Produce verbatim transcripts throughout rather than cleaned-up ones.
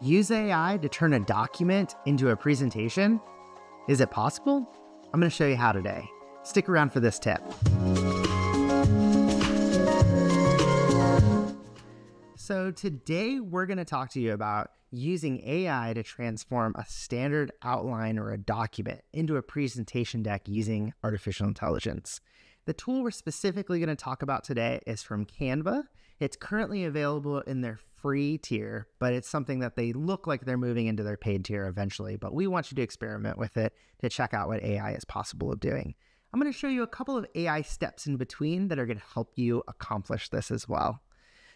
Use A I to turn a document into a presentation? Is it possible? I'm going to show you how today. Stick around for this tip. So today we're going to talk to you about using A I to transform a standard outline or a document into a presentation deck using artificial intelligence. The tool we're specifically going to talk about today is from Canva. It's currently available in their free tier, but it's something that they look like they're moving into their paid tier eventually, but we want you to experiment with it to check out what A I is possible of doing. I'm going to show you a couple of A I steps in between that are going to help you accomplish this as well.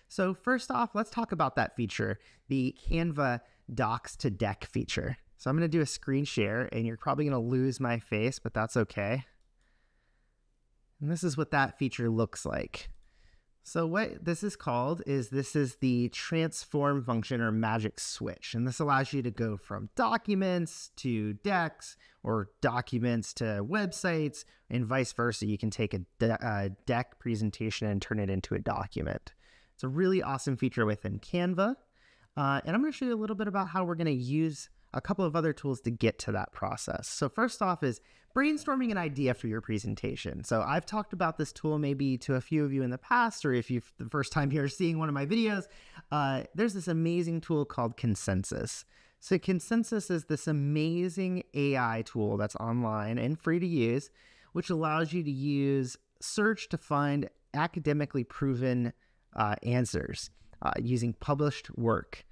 So first off, let's talk about that feature, the Canva Docs to Deck feature. So I'm going to do a screen share, and you're probably going to lose my face, but that's okay. And this is what that feature looks like. So what this is called is this is the transform function or magic switch. And this allows you to go from documents to decks or documents to websites and vice versa. You can take a, de a deck presentation and turn it into a document. It's a really awesome feature within Canva. Uh, and I'm going to show you a little bit about how we're going to use a couple of other tools to get to that process. So first off is brainstorming an idea for your presentation. So I've talked about this tool maybe to a few of you in the past, or if you're the first time here seeing one of my videos, uh, there's this amazing tool called Consensus. So Consensus is this amazing A I tool that's online and free to use, which allows you to use search to find academically proven uh, answers uh, using published work.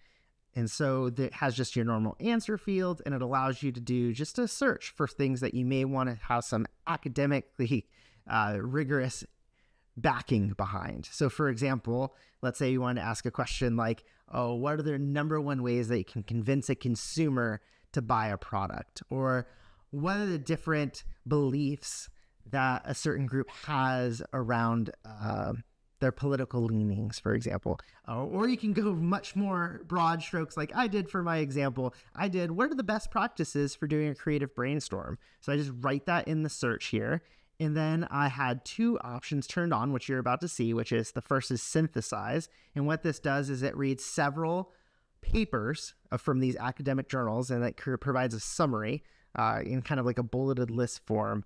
And so it has just your normal answer field, and it allows you to do just a search for things that you may want to have some academically uh, rigorous backing behind. So for example, let's say you want to ask a question like, oh, what are the number one ways that you can convince a consumer to buy a product? Or what are the different beliefs that a certain group has around uh, their political leanings, for example. Uh, or you can go much more broad strokes like I did for my example. I did, what are the best practices for doing a creative brainstorm? So I just write that in the search here. And then I had two options turned on, which you're about to see, which is the first is synthesize. And what this does is it reads several papers from these academic journals, and that provides a summary uh, in kind of like a bulleted list form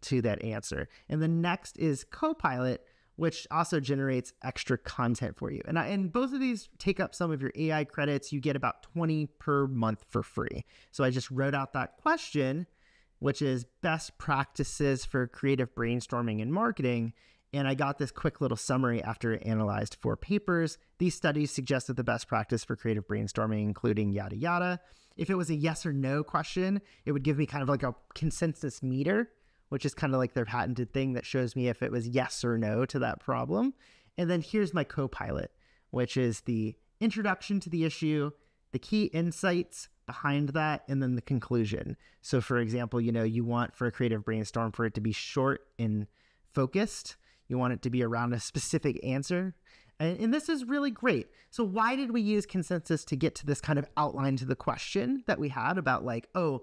to that answer. And the next is Copilot, which also generates extra content for you. And, I, and both of these take up some of your A I credits. You get about twenty per month for free. So I just wrote out that question, which is best practices for creative brainstorming and marketing. And I got this quick little summary after it analyzed four papers. These studies suggested the best practice for creative brainstorming, including yada, yada. If it was a yes or no question, it would give me kind of like a consensus meter, which is kind of like their patented thing that shows me if it was yes or no to that problem. And then here's my Copilot, which is the introduction to the issue, the key insights behind that, and then the conclusion. So for example, you know, you want for a creative brainstorm for it to be short and focused. You want it to be around a specific answer. And, and this is really great. So why did we use Consensus to get to this kind of outline to the question that we had about like, oh,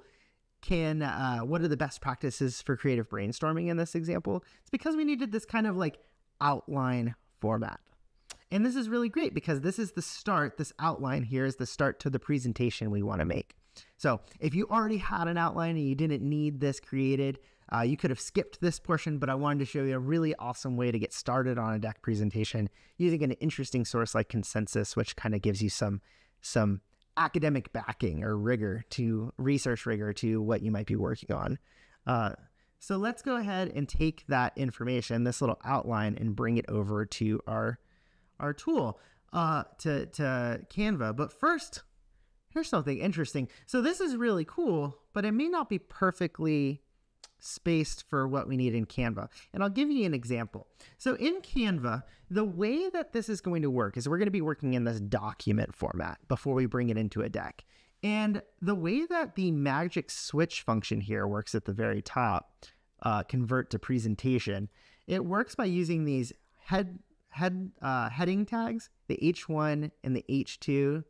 Can, uh, what are the best practices for creative brainstorming in this example? It's because we needed this kind of like outline format. And this is really great because this is the start, this outline here is the start to the presentation we want to make. So if you already had an outline and you didn't need this created, uh, you could have skipped this portion, but I wanted to show you a really awesome way to get started on a deck presentation using an interesting source like Consensus, which kind of gives you some, some, academic backing or rigor to research rigor to what you might be working on. Uh, so let's go ahead and take that information, this little outline, and bring it over to our, our tool, uh, to, to Canva. But first, here's something interesting. So this is really cool, but it may not be perfectly spaced for what we need in Canva. And I'll give you an example. So in Canva, the way that this is going to work is we're going to be working in this document format before we bring it into a deck. And the way that the magic switch function here works at the very top, uh, convert to presentation, it works by using these head, head, uh, heading tags, the H one and the H two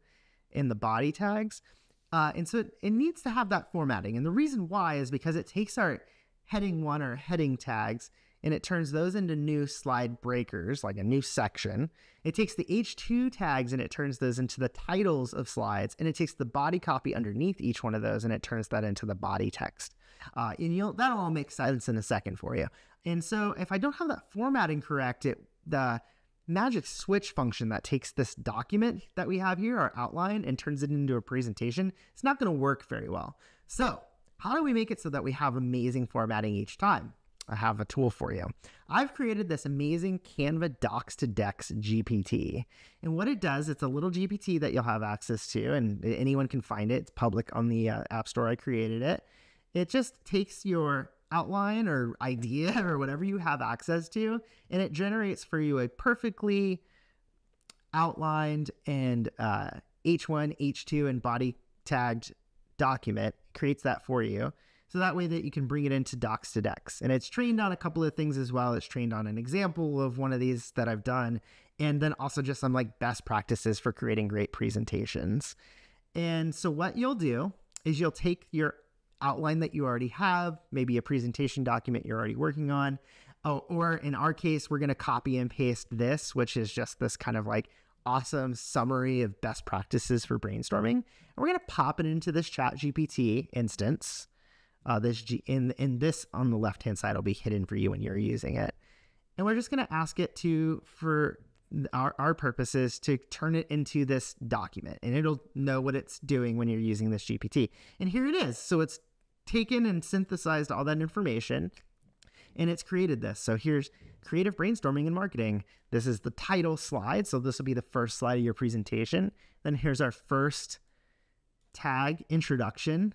and the body tags. Uh, and so it, it needs to have that formatting. And the reason why is because it takes our heading one or heading tags and it turns those into new slide breakers, like a new section. It takes the H two tags and it turns those into the titles of slides, and it takes the body copy underneath each one of those and it turns that into the body text. Uh, and you'll, that'll all make sense in a second for you. And so if I don't have that formatting correct, it, the magic switch function that takes this document that we have here, our outline, and turns it into a presentation, it's not going to work very well. So how do we make it so that we have amazing formatting each time? I have a tool for you. I've created this amazing Canva Docs to Decks G P T. And what it does, it's a little G P T that you'll have access to, and anyone can find it. It's public on the uh, App Store. I created it. It just takes your outline or idea or whatever you have access to, and it generates for you a perfectly outlined and uh, H one, H two, and body tagged document. It creates that for you. So that way that you can bring it into Docs to Decks. And it's trained on a couple of things as well. It's trained on an example of one of these that I've done. And then also just some like best practices for creating great presentations. And so what you'll do is you'll take your outline that you already have, maybe a presentation document you're already working on. Oh, or in our case, we're going to copy and paste this, which is just this kind of like awesome summary of best practices for brainstorming. And we're going to pop it into this ChatGPT instance. Uh, this G in, in this on the left-hand side will be hidden for you when you're using it. And we're just going to ask it to, for our, our purposes, to turn it into this document. And it'll know what it's doing when you're using this G P T. And here it is. So it's taken and synthesized all that information, and it's created this. So here's creative brainstorming and marketing. This is the title slide. So this will be the first slide of your presentation. Then here's our first tag, introduction.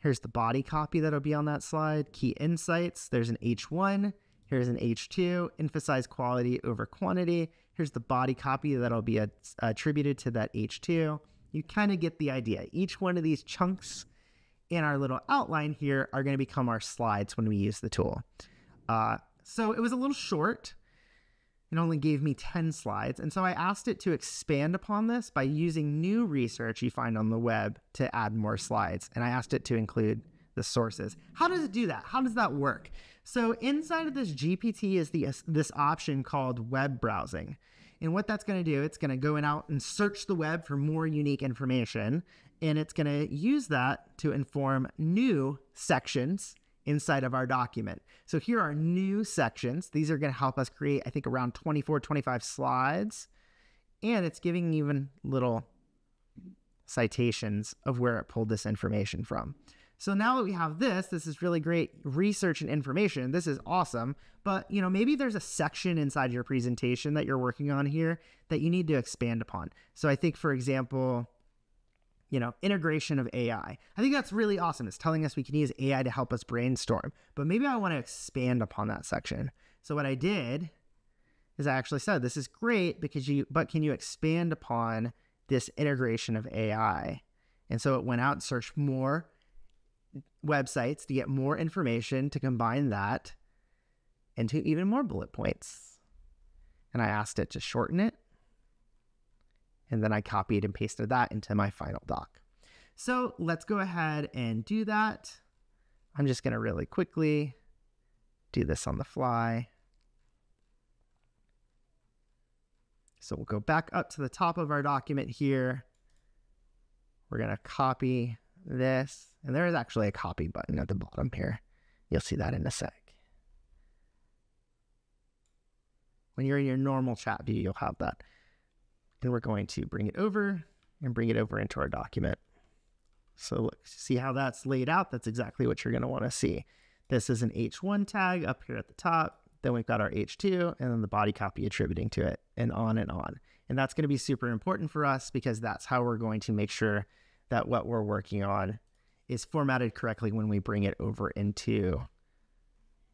Here's the body copy that'll be on that slide, key insights. There's an H one, here's an H two, emphasize quality over quantity. Here's the body copy that'll be attributed to that H two. You kind of get the idea. Each one of these chunks in our little outline here are going to become our slides when we use the tool. Uh, so it was a little short. It only gave me ten slides. And so I asked it to expand upon this by using new research you find on the web to add more slides. And I asked it to include the sources. How does it do that? How does that work? So inside of this G P T is the, this option called web browsing. And what that's going to do, it's going to go in out and search the web for more unique information. And it's going to use that to inform new sections inside of our document. So here are new sections. These are going to help us create, I think, around twenty-four, twenty-five slides. And it's giving even little citations of where it pulled this information from. So now that we have this, this is really great research and information. This is awesome. But, you know, maybe there's a section inside your presentation that you're working on here that you need to expand upon. So I think, for example, you know, integration of A I. I think that's really awesome. It's telling us we can use A I to help us brainstorm, but maybe I want to expand upon that section. So what I did is I actually said, this is great because you, but can you expand upon this integration of A I? And so it went out and searched more websites to get more information, to combine that into even more bullet points. And I asked it to shorten it. And then I copied and pasted that into my final doc. So let's go ahead and do that. I'm just going to really quickly do this on the fly. So we'll go back up to the top of our document here. We're going to copy this. And there is actually a copy button at the bottom here. You'll see that in a sec. When you're in your normal chat view, you'll have that. And we're going to bring it over and bring it over into our document. So look, see how that's laid out? That's exactly what you're going to want to see. This is an H one tag up here at the top. Then we've got our H two and then the body copy attributing to it, and on and on. And that's going to be super important for us because that's how we're going to make sure that what we're working on is formatted correctly when we bring it over into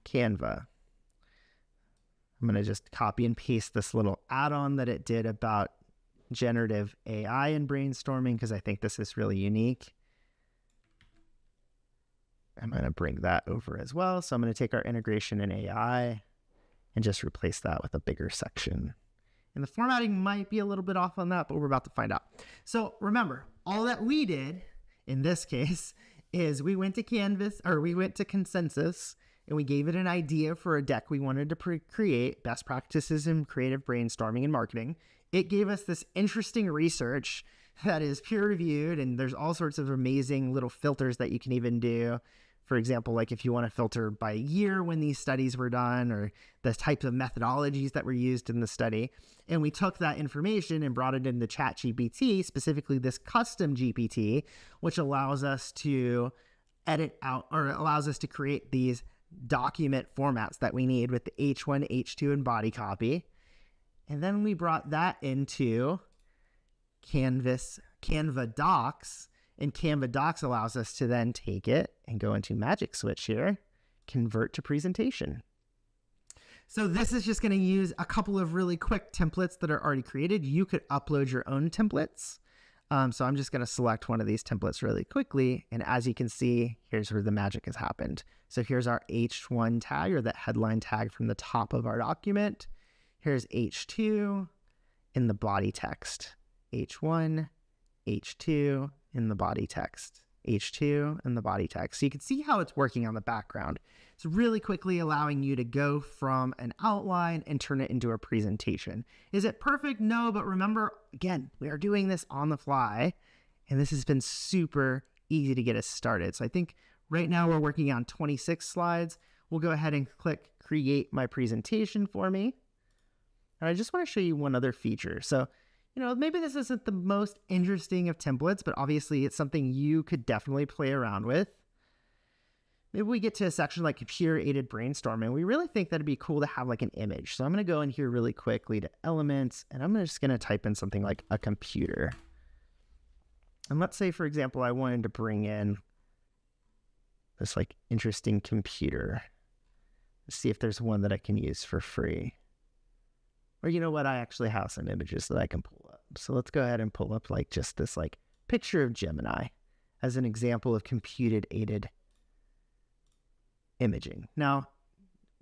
Canva. I'm going to just copy and paste this little add-on that it did about generative A I and brainstorming, because I think this is really unique. I'm going to bring that over as well. So I'm going to take our integration in A I and just replace that with a bigger section. And the formatting might be a little bit off on that, but we're about to find out. So remember, all that we did in this case is we went to Canvas, or we went to Consensus, and we gave it an idea for a deck we wanted to pre- create, best practices in creative brainstorming and marketing. It gave us this interesting research that is peer-reviewed, and there's all sorts of amazing little filters that you can even do. For example, like if you want to filter by year when these studies were done, or the types of methodologies that were used in the study. And we took that information and brought it into ChatGPT, specifically this custom G P T, which allows us to edit out, or allows us to create these document formats that we need with the H one, H two, and body copy. And then we brought that into Canvas, Canva Docs. And Canva Docs allows us to then take it and go into Magic Switch here, convert to presentation. So this is just going to use a couple of really quick templates that are already created. You could upload your own templates. Um, so I'm just going to select one of these templates really quickly. And as you can see, here's where the magic has happened. So here's our H one tag, or that headline tag from the top of our document. Here's H two in the body text, H one, H two, in the body text, H two in the body text. So you can see how it's working on the background. It's really quickly allowing you to go from an outline and turn it into a presentation. Is it perfect? No, but remember, again, we are doing this on the fly, and this has been super easy to get us started. So I think right now we're working on twenty-six slides. We'll go ahead and click Create My Presentation for me. And I just want to show you one other feature. So you know, maybe this isn't the most interesting of templates, but obviously it's something you could definitely play around with. Maybe we get to a section like computer-aided brainstorming. We really think that'd be cool to have like an image. So I'm going to go in here really quickly to Elements, and I'm just going to type in something like a computer. And let's say, for example, I wanted to bring in this like interesting computer. Let's see if there's one that I can use for free. Or you know what, I actually have some images that I can pull up. So let's go ahead and pull up like just this like picture of Gemini as an example of computer-aided imaging. Now,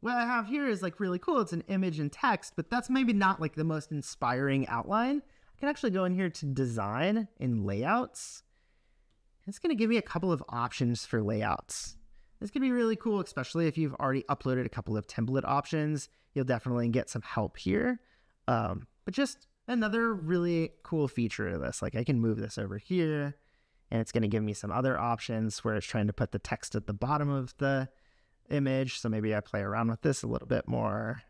what I have here is like really cool. It's an image and text, but that's maybe not like the most inspiring outline. I can actually go in here to Design and Layouts. It's going to give me a couple of options for layouts. This can be really cool, especially if you've already uploaded a couple of template options. You'll definitely get some help here. Um, but just another really cool feature of this. Like I can move this over here, and it's going to give me some other options where it's trying to put the text at the bottom of the image. So maybe I play around with this a little bit more.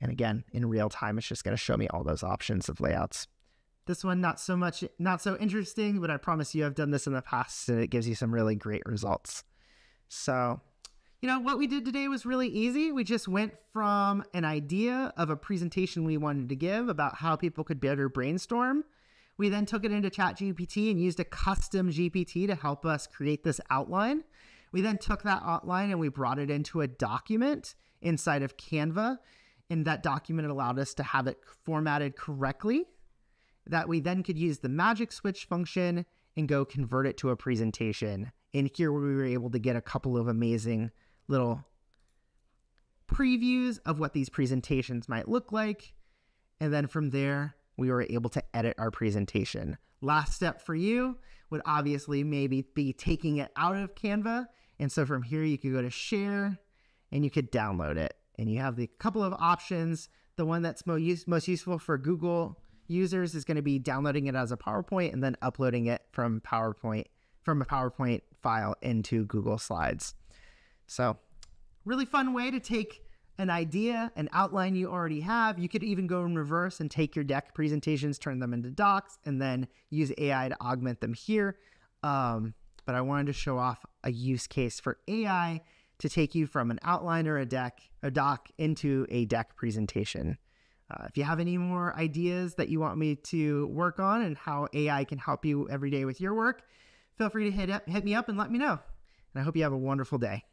And again, in real time, it's just going to show me all those options of layouts. This one, not so much, not so interesting, but I promise you I've done this in the past and it gives you some really great results. So, you know, what we did today was really easy. We just went from an idea of a presentation we wanted to give about how people could better brainstorm. We then took it into ChatGPT and used a custom G P T to help us create this outline. We then took that outline and we brought it into a document inside of Canva. And that document allowed us to have it formatted correctly, that we then could use the magic switch function and go convert it to a presentation. And here we were able to get a couple of amazing little previews of what these presentations might look like. And then from there, we were able to edit our presentation. Last step for you would obviously maybe be taking it out of Canva. And so from here, you could go to Share and you could download it. And you have the couple of options. The one that's most use, most useful for Google users is going to be downloading it as a PowerPoint and then uploading it from PowerPoint, from a PowerPoint file into Google Slides. So really fun way to take an idea, an outline you already have. You could even go in reverse and take your deck presentations, turn them into docs, and then use A I to augment them here. Um, but I wanted to show off a use case for A I to take you from an outline or a deck, a doc into a deck presentation. Uh, if you have any more ideas that you want me to work on and how A I can help you every day with your work, feel free to hit, up, hit me up and let me know. And I hope you have a wonderful day.